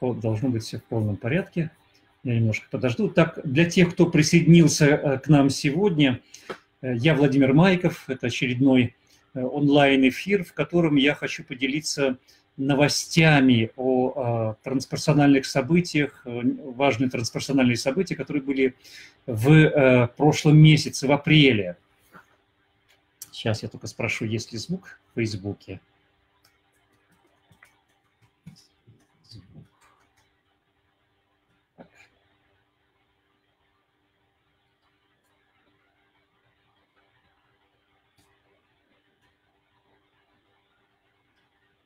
должно быть все в полном порядке. Я немножко подожду. Так, для тех, кто присоединился к нам сегодня, я Владимир Майков. Это очередной онлайн-эфир, в котором я хочу поделиться новостями о трансперсональных событиях, важные трансперсональные события, которые были в прошлом месяце, в апреле. Сейчас я только спрошу, есть ли звук в Фейсбуке.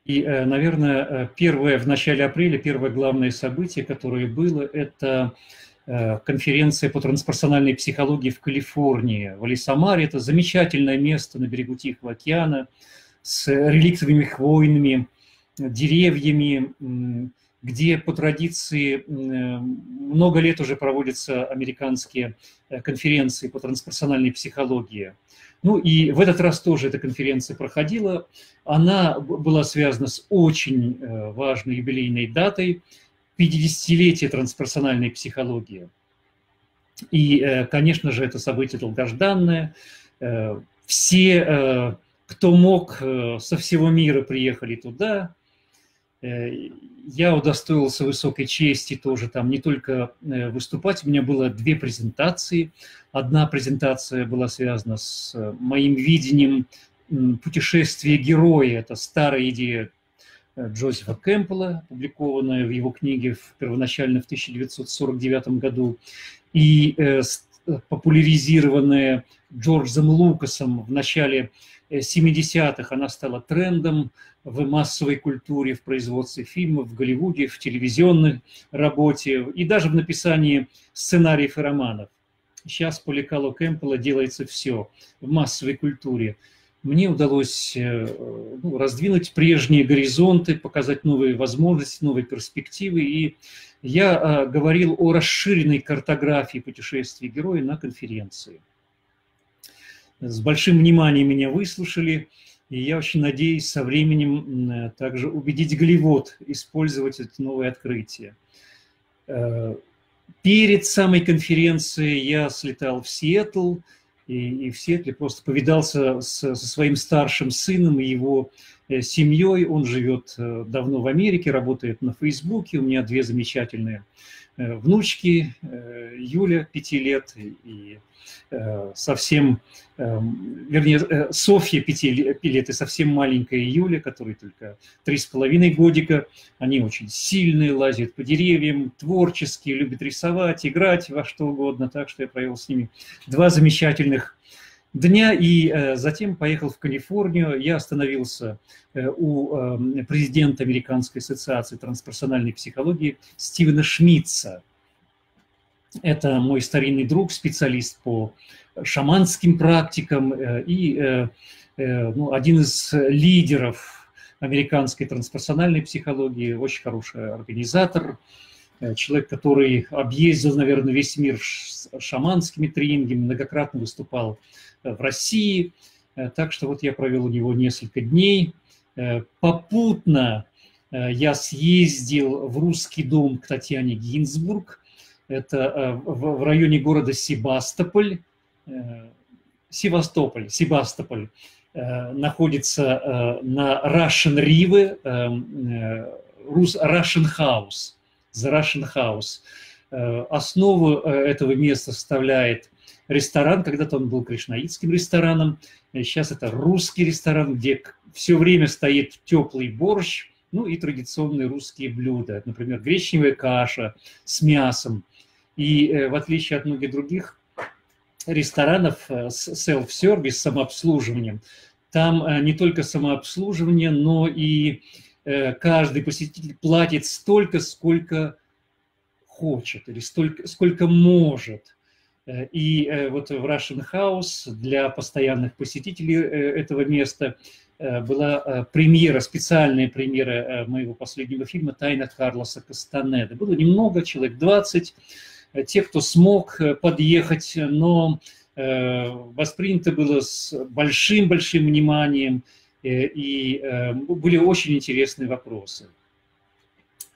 И, наверное, в начале апреля первое главное событие, которое было, это конференция по трансперсональной психологии в Калифорнии, в Алисамаре. Это замечательное место на берегу Тихого океана с реликтовыми хвойными деревьями, где по традиции много лет уже проводятся американские конференции по трансперсональной психологии. Ну и в этот раз тоже эта конференция проходила. Она была связана с очень важной юбилейной датой – 50-летие трансперсональной психологии. И, конечно же, это событие долгожданное. Все, кто мог, со всего мира приехали туда. Я удостоился высокой чести тоже там не только выступать, у меня было две презентации. Одна презентация была связана с моим видением путешествия героя. Это старая идея Джозефа Кэмпела, опубликованная в его книге первоначально в 1949 году, и популяризированная Джорджем Лукасом в начале 70-х. Она стала трендом в массовой культуре, в производстве фильмов, в Голливуде, в телевизионной работе и даже в написании сценариев и романов. Сейчас по лекалу Кэмпела делается все в массовой культуре. Мне удалось раздвинуть прежние горизонты, показать новые возможности, новые перспективы. И я говорил о расширенной картографии путешествий героя на конференции. С большим вниманием меня выслушали, и я очень надеюсь со временем также убедить Голливуд использовать это новое открытие. Перед самой конференцией я слетал в Сиэтл, и в Сиэтле просто повидался со своим старшим сыном и его семьей. Он живет давно в Америке, работает на Фейсбуке. У меня две замечательные внучки, Юля, 5 лет, и Софья, 5 лет, и совсем маленькая Юля, которой только 3,5 годика. Они очень сильные, лазят по деревьям, творческие, любят рисовать, играть во что угодно. Так что я провел с ними 2 замечательных дня, и затем поехал в Калифорнию. Я остановился у президента Американской ассоциации трансперсональной психологии Стивена Шмидца. Это мой старинный друг, специалист по шаманским практикам и один из лидеров американской трансперсональной психологии, очень хороший организатор. Человек, который объездил, наверное, весь мир шаманскими тренингами, многократно выступал в России. Так что вот я провел у него несколько дней. Попутно я съездил в Русский дом к Татьяне Гинзбург. Это в районе города Севастополь находится на Russian River, The Russian House. Основу этого места составляет ресторан. Когда-то он был кришнаитским рестораном. Сейчас это русский ресторан, где все время стоит теплый борщ, ну и традиционные русские блюда. Например, гречневая каша с мясом. И в отличие от многих других ресторанов с self-service, самообслуживанием, там не только самообслуживание, но и каждый посетитель платит столько, сколько хочет или сколько может. И вот в Russian House для постоянных посетителей этого места была премьера, специальная премьера моего последнего фильма «Тайна Карлоса Кастанеды». Было немного, человек 20, те, кто смог подъехать, но воспринято было с большим-большим вниманием, и были очень интересные вопросы.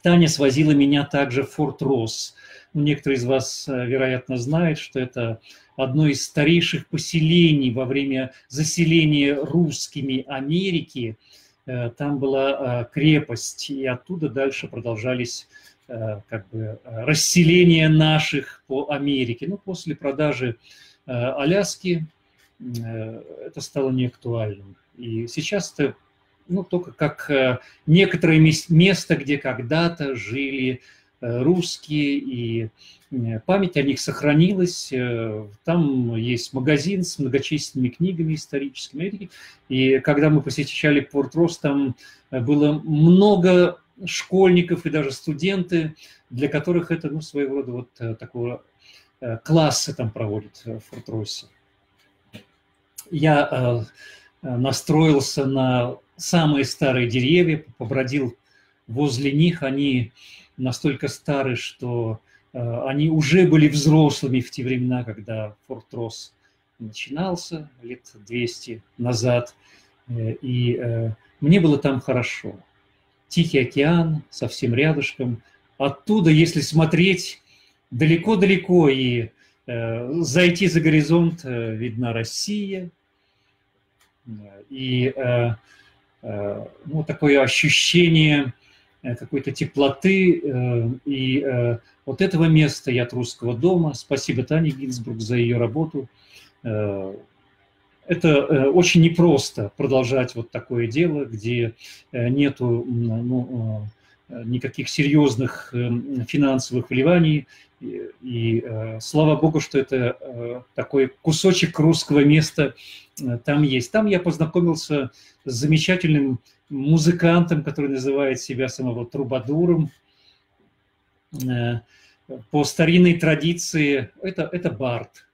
Таня свозила меня также в Форт Росс. Некоторые из вас, вероятно, знают, что это одно из старейших поселений во время заселения русскими Америки. Там была крепость, и оттуда дальше продолжались как бы расселения наших по Америке. Но после продажи Аляски это стало неактуальным. И сейчас это только как некоторое место, где когда-то жили русские, и память о них сохранилась. Там есть магазин с многочисленными книгами историческими. И когда мы посещали Порт-Росс, там было много школьников и даже студенты, для которых это своего рода такого класса там проводят в Порт-Россе. Я настроился на самые старые деревья, побродил возле них. Они настолько стары, что они уже были взрослыми в те времена, когда Форт-Росс начинался, лет 200 назад. И мне было там хорошо. Тихий океан совсем рядышком. Оттуда, если смотреть далеко-далеко и зайти за горизонт, видна Россия. И такое ощущение какой-то теплоты. И вот этого места «Я от русского дома». Спасибо Тане Гинзбург за ее работу. Это очень непросто продолжать такое дело, где нету никаких серьезных финансовых вливаний. И слава богу, что это такой кусочек русского места там есть. Там я познакомился с замечательным музыкантом, который называет себя самого Трубадуром. По старинной традиции это бард.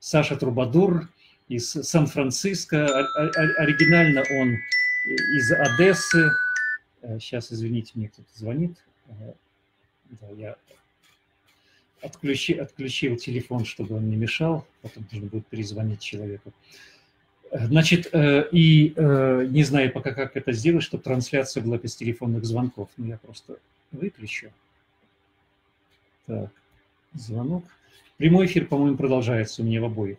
Саша Трубадур из Сан-Франциско. Оригинально он из Одессы. Сейчас, извините, мне кто-то звонит. Да, я отключил телефон, чтобы он не мешал. Потом нужно будет перезвонить человеку. Значит, и не знаю пока, как это сделать, чтобы трансляция была без телефонных звонков. Но я просто выключу. Так, звонок. Прямой эфир, по-моему, продолжается у меня в обоих.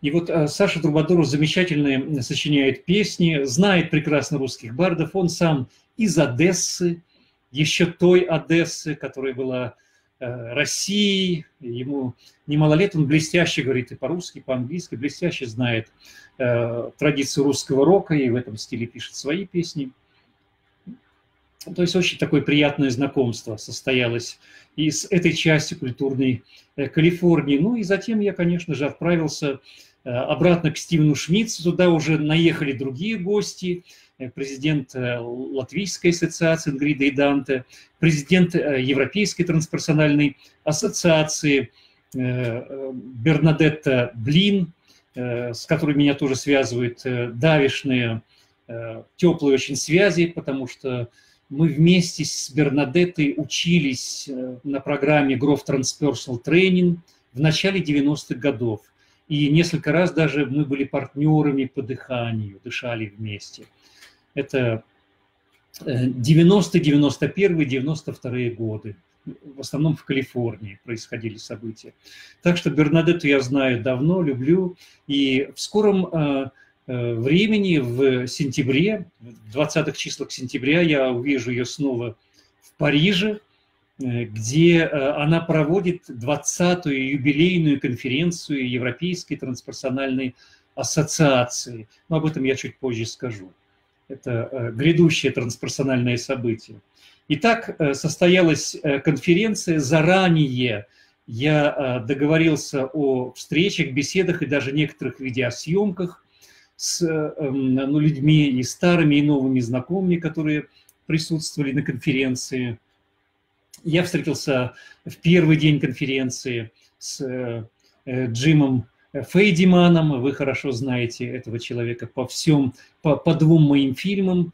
И вот Саша Трубадур замечательно сочиняет песни, знает прекрасно русских бардов. Он сам из Одессы, еще той Одессы, которая была Россией. Ему немало лет, он блестяще говорит и по-русски, и по-английски, блестяще знает традицию русского рока и в этом стиле пишет свои песни. То есть очень такое приятное знакомство состоялось и с этой частью культурной Калифорнии. Ну и затем я, конечно же, отправился обратно к Стивену Шмидцу. Туда уже наехали другие гости. Президент Латвийской ассоциации Ингрида и Данте, президент Европейской трансперсональной ассоциации Бернадетта Блин, с которой меня тоже связывают давешные теплые очень связи, потому что мы вместе с Бернадеттой учились на программе Grof Transpersonal Training в начале 90-х годов. И несколько раз даже мы были партнерами по дыханию, дышали вместе. Это 90-е, 91-е, 92-е годы. В основном в Калифорнии происходили события. Так что Бернадетту я знаю давно, люблю. И в скором времени, в сентябре, в 20-х числах сентября, я увижу ее снова в Париже, где она проводит 20-ю юбилейную конференцию Европейской трансперсональной ассоциации. Но об этом я чуть позже скажу. Это грядущее трансперсональное событие. Итак, состоялась конференция. Заранее я договорился о встречах, беседах и даже некоторых видеосъемках с людьми и старыми, и новыми знакомыми, которые присутствовали на конференции. Я встретился в первый день конференции с Джимом Фэйдиманом. Вы хорошо знаете этого человека по двум моим фильмам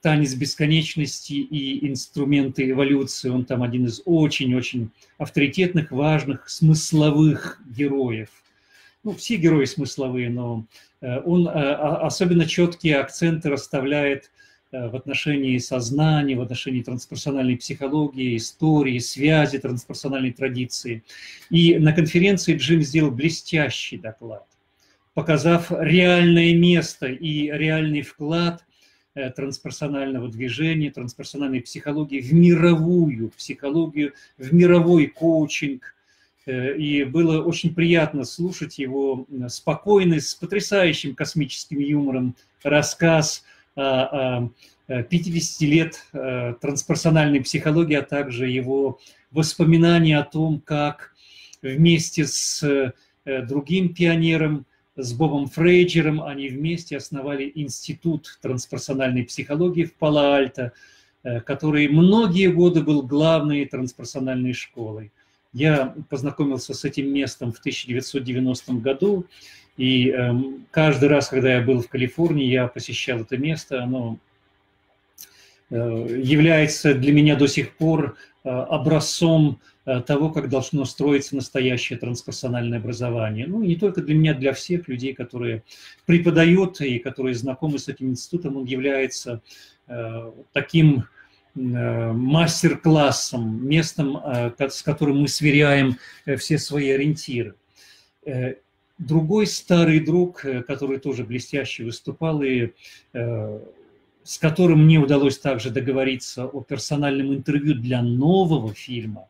«Танец бесконечности» и «Инструменты эволюции». Он там один из очень-очень авторитетных, важных, смысловых героев. Ну, все герои смысловые, но он особенно четкие акценты расставляет в отношении сознания, в отношении трансперсональной психологии, истории, связи трансперсональной традиции. И на конференции Джим сделал блестящий доклад, показав реальное место и реальный вклад трансперсонального движения, трансперсональной психологии в мировую психологию, в мировой коучинг. И было очень приятно слушать его спокойный, с потрясающим космическим юмором рассказ 50 лет трансперсональной психологии, а также его воспоминания о том, как вместе с другим пионером, с Бобом Фрейджером, они вместе основали Институт трансперсональной психологии в Пало-Альто, который многие годы был главной трансперсональной школой. Я познакомился с этим местом в 1990 году, и каждый раз, когда я был в Калифорнии, я посещал это место. Оно является для меня до сих пор образцом того, как должно строиться настоящее трансперсональное образование. Ну, не только для меня, для всех людей, которые преподают и которые знакомы с этим институтом. Он является таким мастер-классом, местом, с которым мы сверяем все свои ориентиры. Другой старый друг, который тоже блестяще выступал, и с которым мне удалось также договориться о персональном интервью для нового фильма,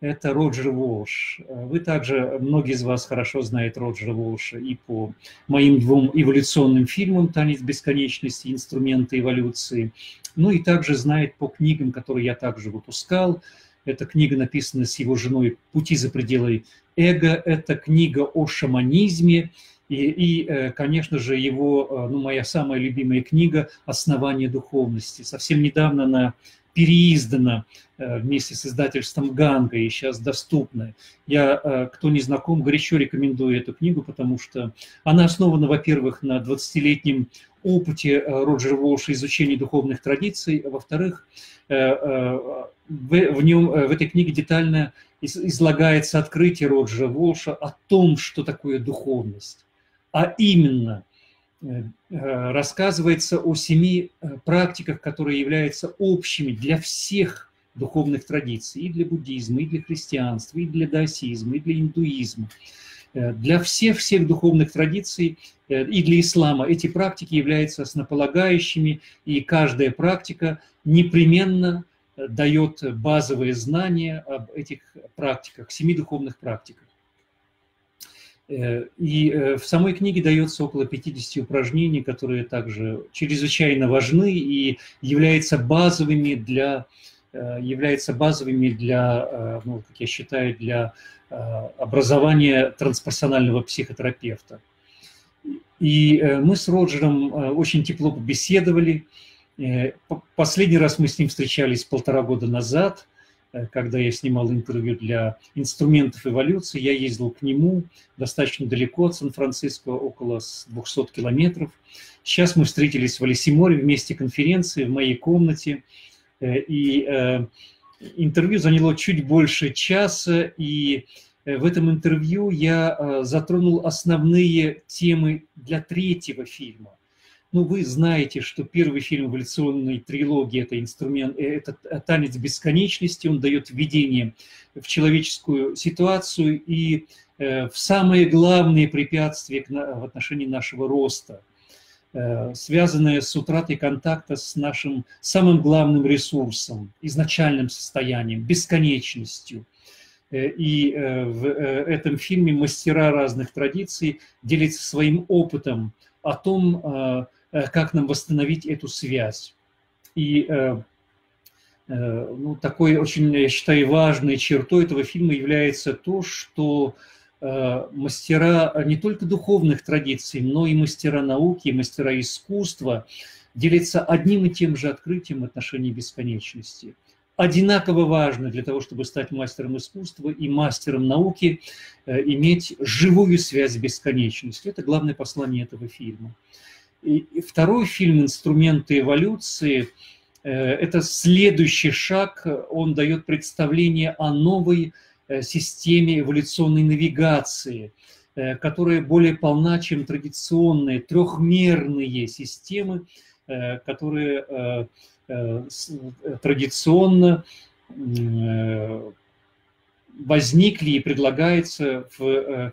это Роджер Уолш. Вы также, многие из вас хорошо знают Роджера Уолша и по моим двум эволюционным фильмам «Танец бесконечности», «Инструменты эволюции», ну и также знает по книгам, которые я также выпускал. Эта книга написана с его женой «Пути за пределы эго». Это книга о шаманизме. И конечно же, его, ну, моя самая любимая книга «Основание духовности». Совсем недавно она переиздана вместе с издательством «Ганга» и сейчас доступна. Я, кто не знаком, горячо рекомендую эту книгу, потому что она основана, во-первых, на 20-летнем опыте Роджера Уолша изучения духовных традиций, а во-вторых, в этой книге детально излагается открытие Роджера Уолша о том, что такое духовность, а именно рассказывается о 7 практиках, которые являются общими для всех духовных традиций, и для буддизма, и для христианства, и для даосизма, и для индуизма. Для всех духовных традиций и для ислама эти практики являются основополагающими, и каждая практика непременно дает базовые знания об этих практиках, 7 духовных практиках. И в самой книге дается около 50 упражнений, которые также чрезвычайно важны и являются базовыми для, ну, как я считаю, для образования трансперсонального психотерапевта. И мы с Роджером очень тепло побеседовали. Последний раз мы с ним встречались 1,5 года назад, когда я снимал интервью для «Инструментов эволюции». Я ездил к нему достаточно далеко от Сан-Франциско, около 200 километров. Сейчас мы встретились в Алисиморе вместе конференции в моей комнате. И интервью заняло чуть больше часа, и в этом интервью я затронул основные темы для 3-го фильма. Ну, вы знаете, что первый фильм эволюционной трилогии – это «Инструмент», это «Танец бесконечности». Он дает введение в человеческую ситуацию и в самые главные препятствия в отношении нашего роста, связанное с утратой контакта с нашим самым главным ресурсом, изначальным состоянием, бесконечностью. И в этом фильме мастера разных традиций делятся своим опытом о том, как нам восстановить эту связь. И ну, такой очень, я считаю, важной чертой этого фильма является то, что мастера не только духовных традиций, но и мастера науки, и мастера искусства делятся одним и тем же открытием в отношении бесконечности. Одинаково важно для того, чтобы стать мастером искусства и мастером науки, иметь живую связь с бесконечностью. Это главное послание этого фильма. И второй фильм «Инструменты эволюции» – это следующий шаг. Он дает представление о новой системе эволюционной навигации, которая более полна, чем традиционные трехмерные системы, которые традиционно возникли и предлагаются в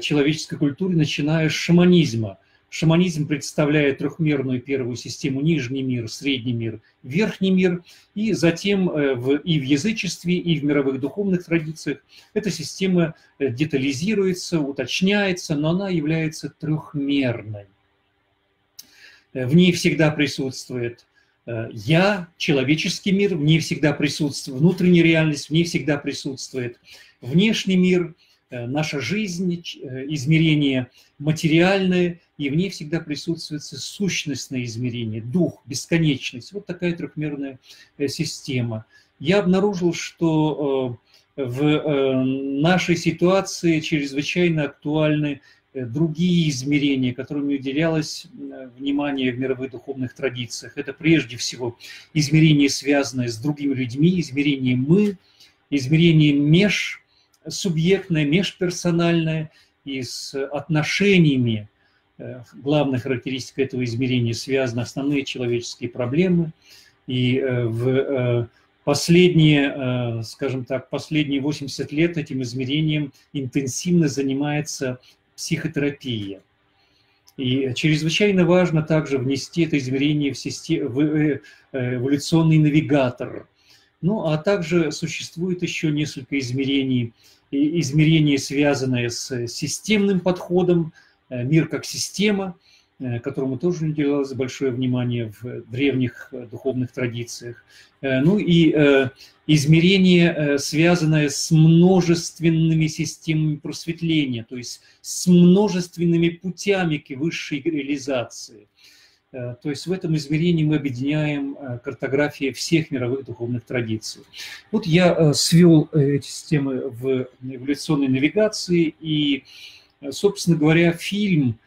человеческой культуре, начиная с шаманизма. Шаманизм представляет трехмерную первую систему: нижний мир, средний мир, верхний мир. И затем и в язычестве, и в мировых духовных традициях эта система детализируется, уточняется, но она является трехмерной. В ней всегда присутствует «я», человеческий мир, в ней всегда присутствует внутренняя реальность, в ней всегда присутствует внешний мир, наша жизнь, измерение материальное, и в ней всегда присутствует сущностное измерение, дух, бесконечность. Вот такая трехмерная система. Я обнаружил, что в нашей ситуации чрезвычайно актуальны другие измерения, которым уделялось внимание в мировых духовных традициях. Это прежде всего измерение, связанное с другими людьми, измерение «мы», измерение межсубъектное, межперсональное и с отношениями. Главная характеристика этого измерения связаны основные человеческие проблемы. И в последние, скажем так, последние 80 лет этим измерением интенсивно занимается психотерапия. И чрезвычайно важно также внести это измерение в эволюционный навигатор. Ну, а также существует еще несколько измерений. Измерения, связанные с системным подходом, мир как система, которому тоже уделялось большое внимание в древних духовных традициях. Ну и измерение, связанное с множественными системами просветления, то есть с множественными путями к высшей реализации. То есть в этом измерении мы объединяем картографии всех мировых духовных традиций. Вот я свел эти системы в эволюционной навигации, и, собственно говоря, фильм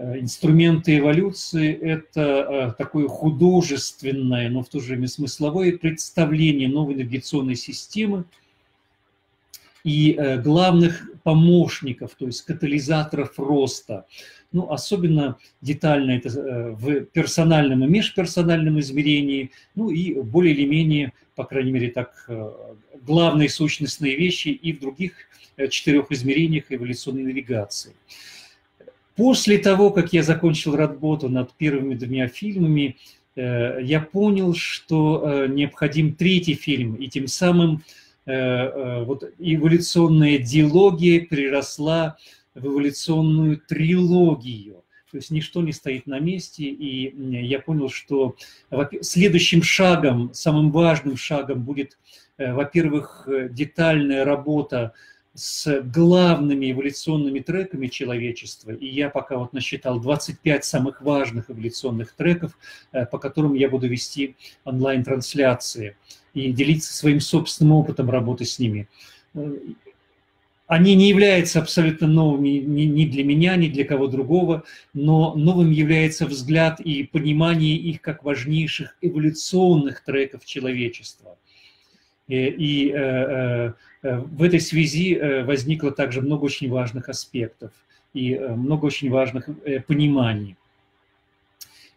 «Инструменты эволюции» – это такое художественное, но в то же время смысловое представление новой навигационной системы и главных помощников, то есть катализаторов роста. Ну, особенно детально это в персональном и межперсональном измерении, ну и более или менее, по крайней мере, так, главные сущностные вещи и в других четырех измерениях эволюционной навигации. После того, как я закончил работу над первыми двумя фильмами, я понял, что необходим третий фильм, и тем самым вот эволюционная диалогия переросла в эволюционную трилогию. То есть ничто не стоит на месте, и я понял, что следующим шагом, самым важным шагом будет, во-первых, детальная работа с главными эволюционными треками человечества, и я пока вот насчитал 25 самых важных эволюционных треков, по которым я буду вести онлайн-трансляции и делиться своим собственным опытом работы с ними. Они не являются абсолютно новыми ни для меня, ни для кого другого, но новым является взгляд и понимание их как важнейших эволюционных треков человечества. И в этой связи возникло также много очень важных аспектов и много очень важных пониманий.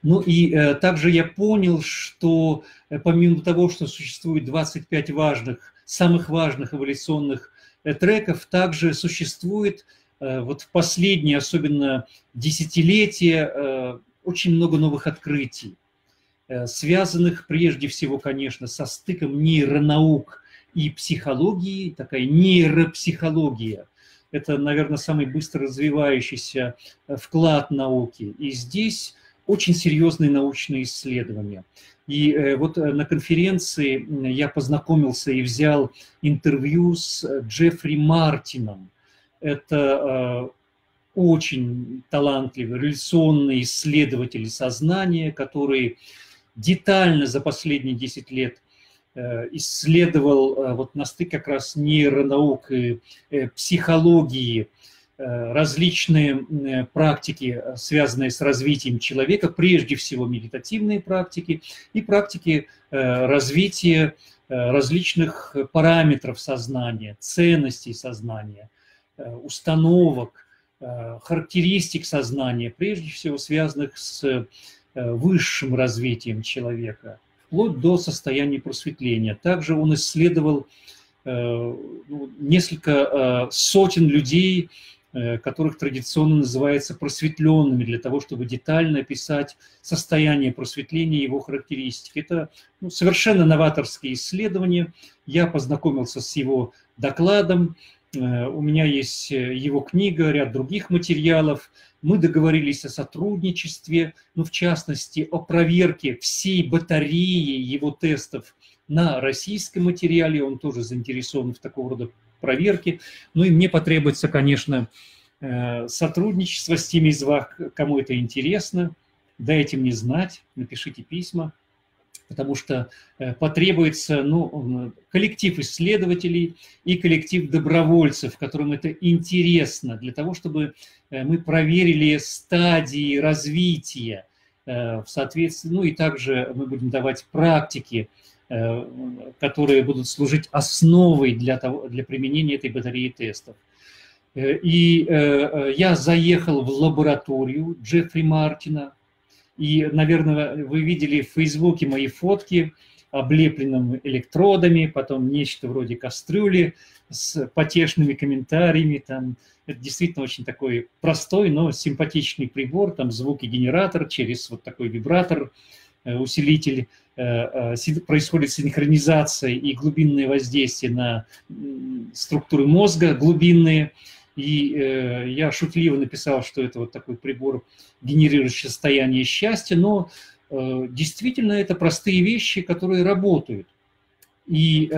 Ну и также я понял, что помимо того, что существует 25 важных, самых важных эволюционных треков, также существует вот в последние, особенно десятилетия, очень много новых открытий, связанных прежде всего, конечно, со стыком нейронаук и психологии, такая нейропсихология. Это, наверное, самый быстро развивающийся вклад науки. И здесь очень серьезные научные исследования. И вот на конференции я познакомился и взял интервью с Джеффри Мартином. Это очень талантливый революционный исследователь сознания, который детально за последние 10 лет исследовал вот на стыке как раз нейронаук и психологии различные практики, связанные с развитием человека, прежде всего медитативные практики и практики развития различных параметров сознания, ценностей сознания, установок, характеристик сознания, прежде всего связанных с высшим развитием человека, вплоть до состояния просветления. Также он исследовал несколько сотен людей, которых традиционно называется просветленными, для того, чтобы детально описать состояние просветления и его характеристики. Это совершенно новаторские исследования. Я познакомился с его докладом, у меня есть его книга, ряд других материалов. Мы договорились о сотрудничестве, в частности, о проверке всей батареи его тестов на российском материале. Он тоже заинтересован в такого рода проверке. И мне потребуется, конечно, сотрудничество с теми из вас, кому это интересно. Дайте мне знать, напишите письма, потому что потребуется коллектив исследователей и коллектив добровольцев, которым это интересно, для того, чтобы мы проверили стадии развития в соответствии, и также мы будем давать практики, которые будут служить основой для применения этой батареи тестов. И я заехал в лабораторию Джеффри Мартина, и, наверное, вы видели в Фейсбуке мои фотки, облепленным электродами, потом нечто вроде кастрюли с потешными комментариями. Это действительно очень такой простой, но симпатичный прибор, звукогенератор через вот такой вибратор, усилитель, происходит синхронизация и глубинное воздействие на структуры мозга глубинные. И я шутливо написал, что это вот такой прибор, генерирующий состояние счастья, но действительно это простые вещи, которые работают. И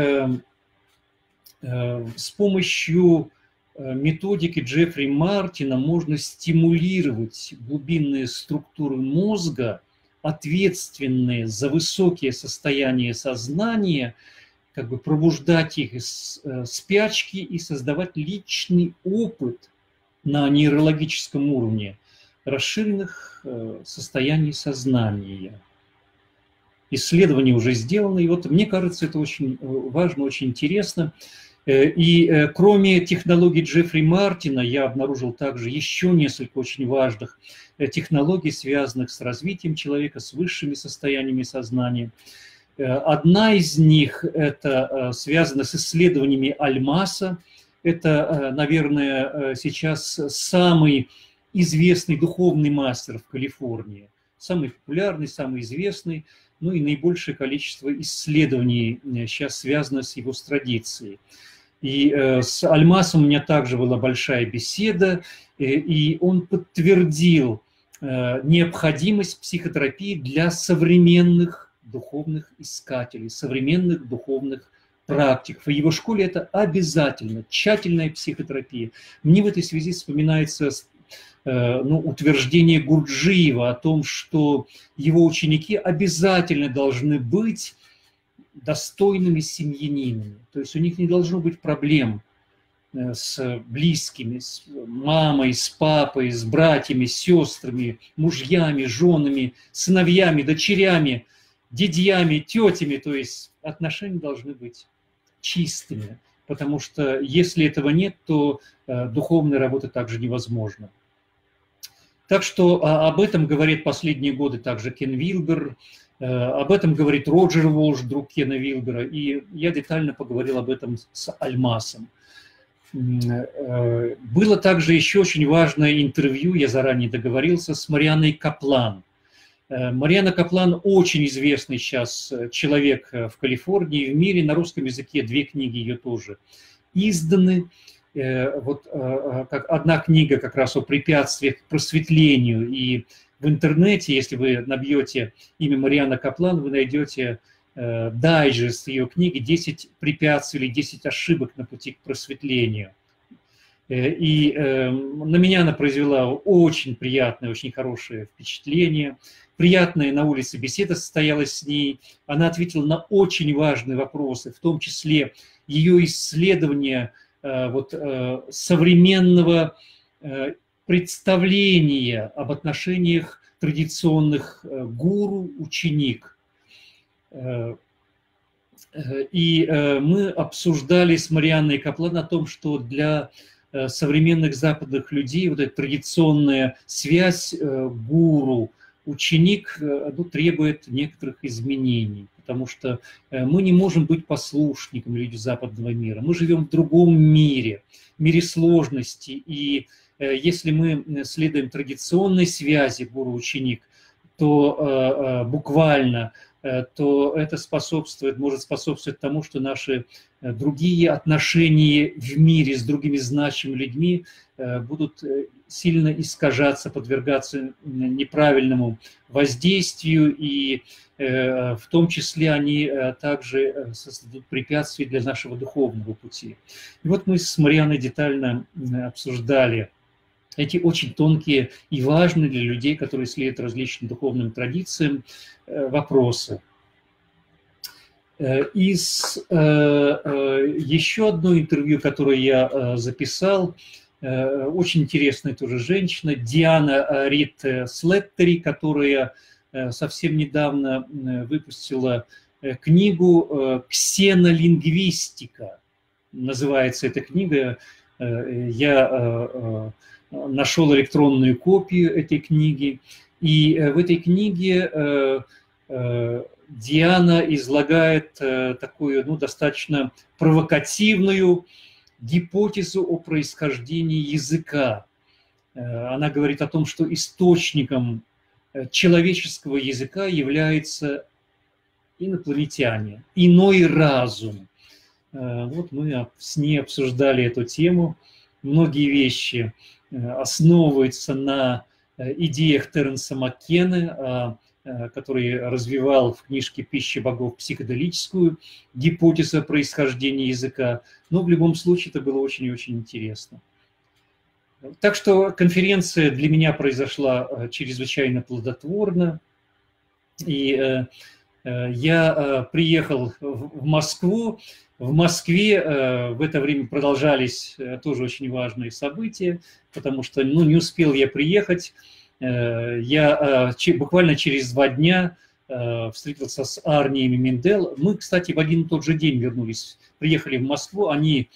с помощью методики Джеффри Мартина можно стимулировать глубинные структуры мозга, ответственные за высокие состояния сознания, пробуждать их из спячки и создавать личный опыт на нейрологическом уровне расширенных состояний сознания. Исследования уже сделаны, и мне кажется, это очень важно, очень интересно. И кроме технологий Джеффри Мартина, я обнаружил также еще несколько очень важных технологий, связанных с развитием человека, с высшими состояниями сознания. Одна из них это связана с исследованиями Альмаса. Это, наверное, сейчас самый известный духовный мастер в Калифорнии. Самый популярный, самый известный. И наибольшее количество исследований сейчас связано с его традицией. И с Альмасом у меня также была большая беседа, и он подтвердил необходимость психотерапии для современных духовных искателей, современных духовных практик. В его школе это обязательно, тщательная психотерапия. Мне в этой связи вспоминается утверждение Гурджиева о том, что его ученики обязательно должны быть достойными семьянинами. То есть у них не должно быть проблем с близкими, с мамой, с папой, с братьями, с сестрами, мужьями, женами, сыновьями, дочерями, дядьями, тетями. То есть отношения должны быть чистыми, потому что если этого нет, то духовная работа также невозможна. Так что об этом говорит последние годы также Кен Вилбер, об этом говорит Роджер Уолш, друг Кена Вилбера, и я детально поговорил об этом с Альмасом. Было также еще очень важное интервью, я заранее договорился, с Марианной Каплан. Марианна Каплан очень известный сейчас человек в Калифорнии и в мире, на русском языке две книги ее тоже изданы. Одна книга как раз о препятствиях к просветлению, и в интернете, если вы набьете имя Марианна Каплан, вы найдете дайджест ее книги «10 препятствий или 10 ошибок на пути к просветлению». И на меня она произвела очень приятное, очень хорошее впечатление. Приятная на улице беседа состоялась с ней. Она ответила на очень важные вопросы, в том числе ее исследования современного представления об отношениях традиционных гуру-ученик. И мы обсуждали с Марианной Каплан о том, что для современных западных людей вот эта традиционная связь гуру, ученик требует некоторых изменений, потому что мы не можем быть послушниками людей западного мира. Мы живем в другом мире, мире сложности. И если мы следуем традиционной связи гуру-ученик, то буквально, то это способствует, может способствовать тому, что наши другие отношения в мире с другими значимыми людьми будут сильно искажаться, подвергаться неправильному воздействию, и в том числе они также создадут препятствия для нашего духовного пути. И вот мы с Марианной детально обсуждали эти очень тонкие и важные для людей, которые следуют различным духовным традициям, вопросы. Из еще одного интервью, которое я записал, очень интересная тоже женщина, Диана Рид Слэттери, которая совсем недавно выпустила книгу «Ксенолингвистика». Называется эта книга. Я нашел электронную копию этой книги. И в этой книге Диана излагает такую, достаточно провокативную гипотезу о происхождении языка. Она говорит о том, что источником человеческого языка является инопланетяне, иной разум. Вот мы с ней обсуждали эту тему. Многие вещи основываются на идеях Теренса Маккена, который развивал в книжке «Пища богов» психоделическую гипотезу о происхождении языка. Но в любом случае это было очень и очень интересно. Так что конференция для меня произошла чрезвычайно плодотворно. И я приехал в Москву. В Москве в это время продолжались тоже очень важные события, потому что не успел я приехать. Я буквально через 2 дня встретился с Арни Минделл. Мы, кстати, в один и тот же день вернулись, приехали в Москву. Они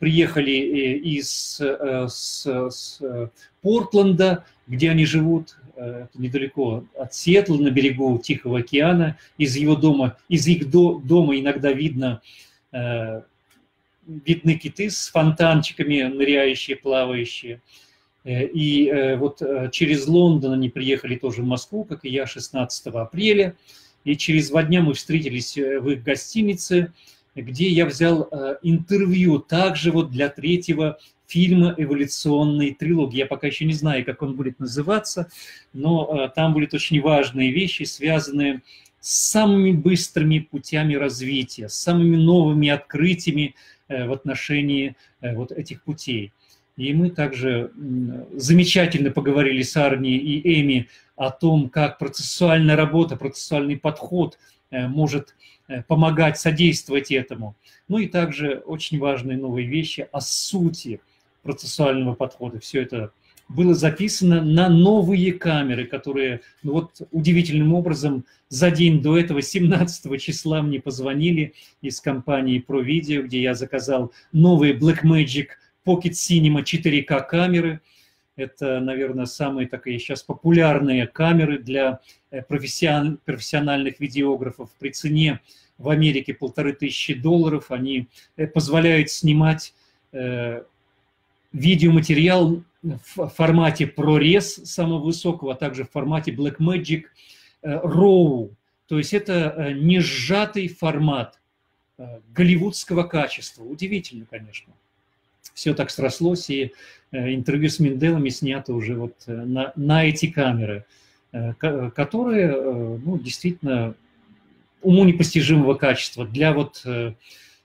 приехали из Портленда, где они живут, недалеко от Сиэтла, на берегу Тихого океана. Из их дома иногда видны киты с фонтанчиками, ныряющие, плавающие. И вот через Лондон они приехали тоже в Москву, как и я, 16 апреля. И через 2 дня мы встретились в их гостинице, где я взял интервью также для 3-го фильма эволюционной трилогии. Я пока еще не знаю, как он будет называться, но там будут очень важные вещи, связанные с самыми быстрыми путями развития, с самыми новыми открытиями в отношении вот этих путей. И мы также замечательно поговорили с Арни и Эми о том, как процессуальная работа, процессуальный подход может помогать, содействовать этому. Ну и также очень важные новые вещи о сути процессуального подхода. Все это было записано на новые камеры, которые удивительным образом за день до этого, 17 числа, мне позвонили из компании ProVideo, где я заказал новые Blackmagic Pocket Cinema 4K камеры. Это, наверное, самые такие сейчас популярные камеры для профессиональных видеографов. При цене в Америке $1500. Они позволяют снимать видеоматериал в формате PRORES самого высокого, а также в формате Blackmagic RAW. То есть это не сжатый формат голливудского качества. Удивительно, конечно. Все так срослось, и интервью с Минделлами снято уже на эти камеры, которые действительно уму непостижимого качества. Для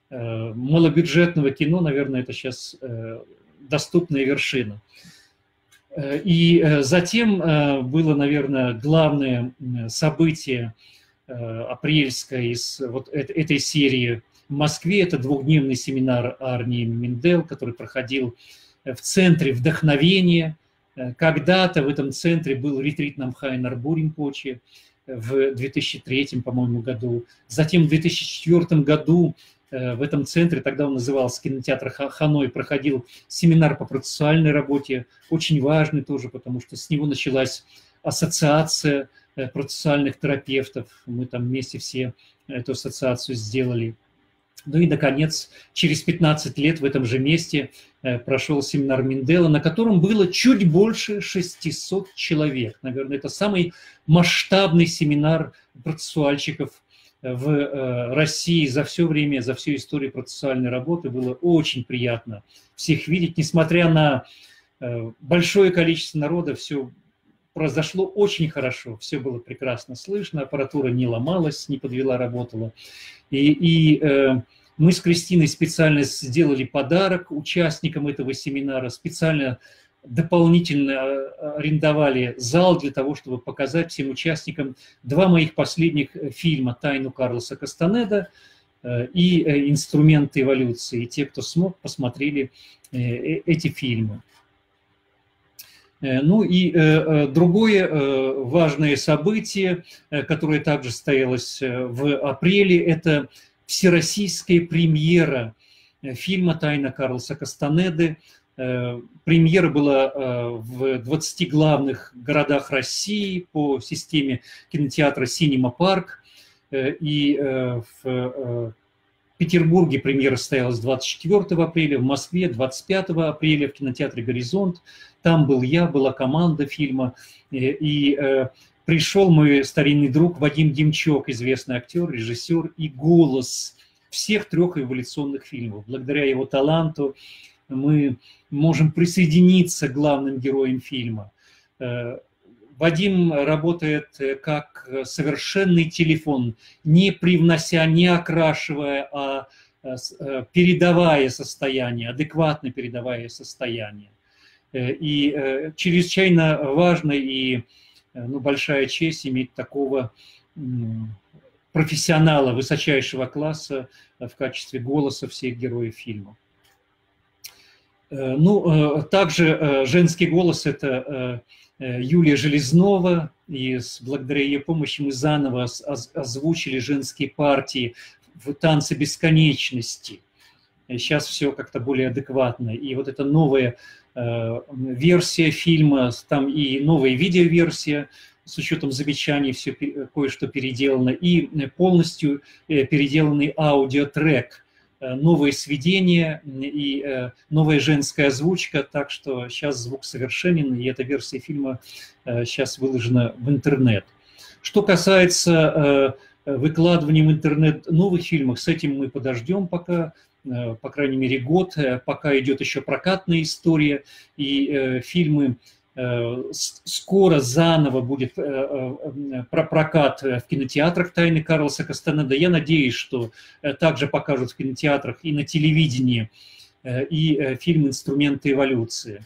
малобюджетного кино, наверное, это сейчас доступная вершина. И затем было, наверное, главное событие апрельское из этой серии в Москве. Это 2-дневный семинар Арни Минделл, который проходил в Центре вдохновения. Когда-то в этом центре был ретрит Намхайнар Буринпочи в 2003, по-моему, году. Затем в 2004 году в этом центре, тогда он назывался кинотеатр Ханой, проходил семинар по процессуальной работе. Очень важный тоже, потому что с него началась ассоциация процессуальных терапевтов. Мы там вместе все эту ассоциацию сделали. Ну и, наконец, через 15 лет в этом же месте прошел семинар Минделла, на котором было чуть больше 600 человек. Наверное, это самый масштабный семинар процессуальщиков в России за все время, за всю историю процессуальной работы. Было очень приятно всех видеть. Несмотря на большое количество народа, все произошло очень хорошо, все было прекрасно слышно, аппаратура не ломалась, не подвела, работала. И мы с Кристиной специально сделали подарок участникам этого семинара, специально дополнительно арендовали зал для того, чтобы показать всем участникам два моих последних фильма «Тайну Карлоса Кастанеда» и «Инструменты эволюции». И те, кто смог, посмотрели эти фильмы. Ну и другое важное событие, которое также состоялось в апреле, это всероссийская премьера фильма «Тайна Карлоса Кастанеды». Премьера была в 20 главных городах России по системе кинотеатра «Синема Парк». И в Петербурге премьера состоялась 24 апреля, в Москве 25 апреля в кинотеатре «Горизонт». Там был я, была команда фильма, и пришел мой старинный друг Вадим Демчук, известный актер, режиссер и голос всех трех эволюционных фильмов. Благодаря его таланту мы можем присоединиться к главным героям фильма. Вадим работает как совершенный телефон, не привнося, не окрашивая, а передавая состояние, адекватно передавая состояние. И чрезвычайно важно и большая честь иметь такого профессионала высочайшего класса в качестве голоса всех героев фильма. Ну, также женский голос – это Юлия Железнова, и благодаря ее помощи мы заново озвучили женские партии в «Танце бесконечности». Сейчас все как-то более адекватно. И вот эта новая версия фильма, там и новая видеоверсия, с учетом замечаний все кое-что переделано, и полностью переделанный аудиотрек, новые сведения и новая женская озвучка, так что сейчас звук совершенен, и эта версия фильма сейчас выложена в интернет. Что касается выкладывания в интернет новых фильмов, с этим мы подождем пока, по крайней мере, год, пока идет еще прокатная история, и фильмы скоро заново будет прокат в кинотеатрах «Тайны Карлоса Кастанеда». Я надеюсь, что также покажут в кинотеатрах и на телевидении, и фильм «Инструменты эволюции».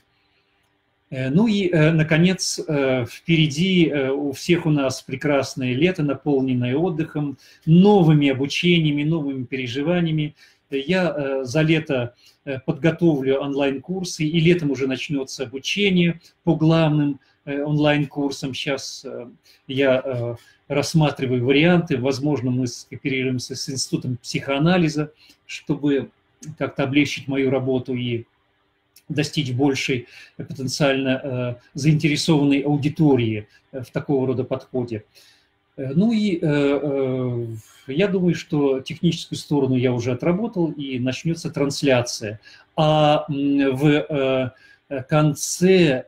Ну и, наконец, впереди у всех у нас прекрасное лето, наполненное отдыхом, новыми обучениями, новыми переживаниями. Я за лето подготовлю онлайн-курсы, и летом уже начнется обучение по главным онлайн-курсам. Сейчас я рассматриваю варианты. Возможно, мы скооперируемся с Институтом психоанализа, чтобы как-то облегчить мою работу и достичь большей потенциально заинтересованной аудитории в такого рода подходе. Ну и я думаю, что техническую сторону я уже отработал, и начнется трансляция. А в конце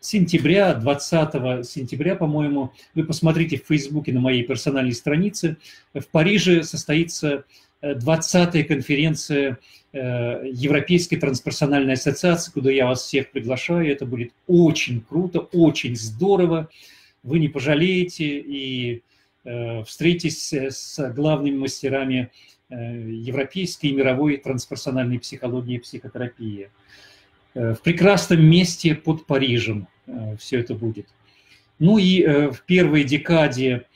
сентября, 20 сентября, по-моему, вы посмотрите в Фейсбуке на моей персональной странице, в Париже состоится 20-я конференция Европейской трансперсональной ассоциации, куда я вас всех приглашаю. Это будет очень круто, очень здорово. Вы не пожалеете и встретитесь с главными мастерами европейской и мировой трансперсональной психологии и психотерапии. В прекрасном месте под Парижем все это будет. Ну и в первой декаде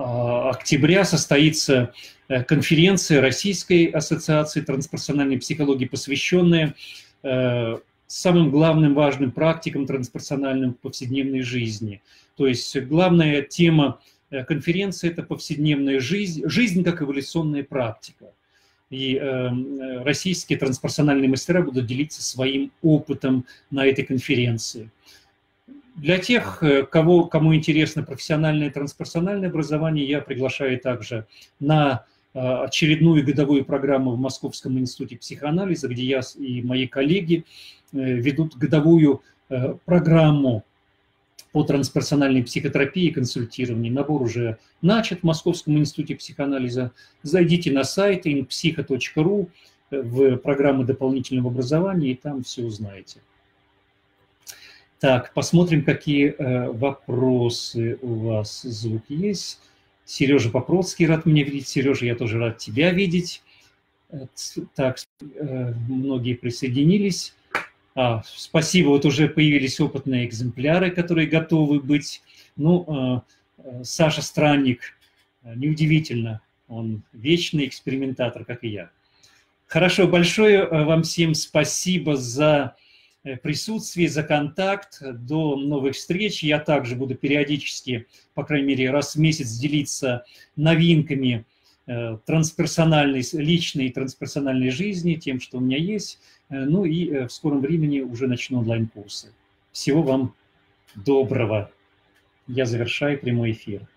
октября состоится конференция Российской ассоциации трансперсональной психологии, посвященная самым главным важным практикам трансперсональным в повседневной жизни. То есть главная тема конференции – это повседневная жизнь, жизнь как эволюционная практика. и российские трансперсональные мастера будут делиться своим опытом на этой конференции. Для тех, кому интересно профессиональное и трансперсональное образование, я приглашаю также на очередную годовую программу в Московском институте психоанализа, где я и мои коллеги ведут годовую программу по трансперсональной психотерапии и консультированию. Набор уже начат в Московском институте психоанализа. Зайдите на сайт inpsycho.ru в программу дополнительного образования, и там все узнаете. Так, посмотрим, какие вопросы у вас. Звук есть. Сережа Попроцкий, рад меня видеть. Сережа, я тоже рад тебя видеть. Так, многие присоединились. Спасибо, вот уже появились опытные экземпляры, которые готовы быть. Ну, Саша Странник, неудивительно, он вечный экспериментатор, как и я. Хорошо, большое вам всем спасибо за присутствие, за контакт. До новых встреч. Я также буду периодически, по крайней мере, раз в месяц делиться новинками трансперсональной, личной трансперсональной жизни, тем, что у меня есть. Ну и в скором времени уже начну онлайн-курсы. Всего вам доброго. Я завершаю прямой эфир.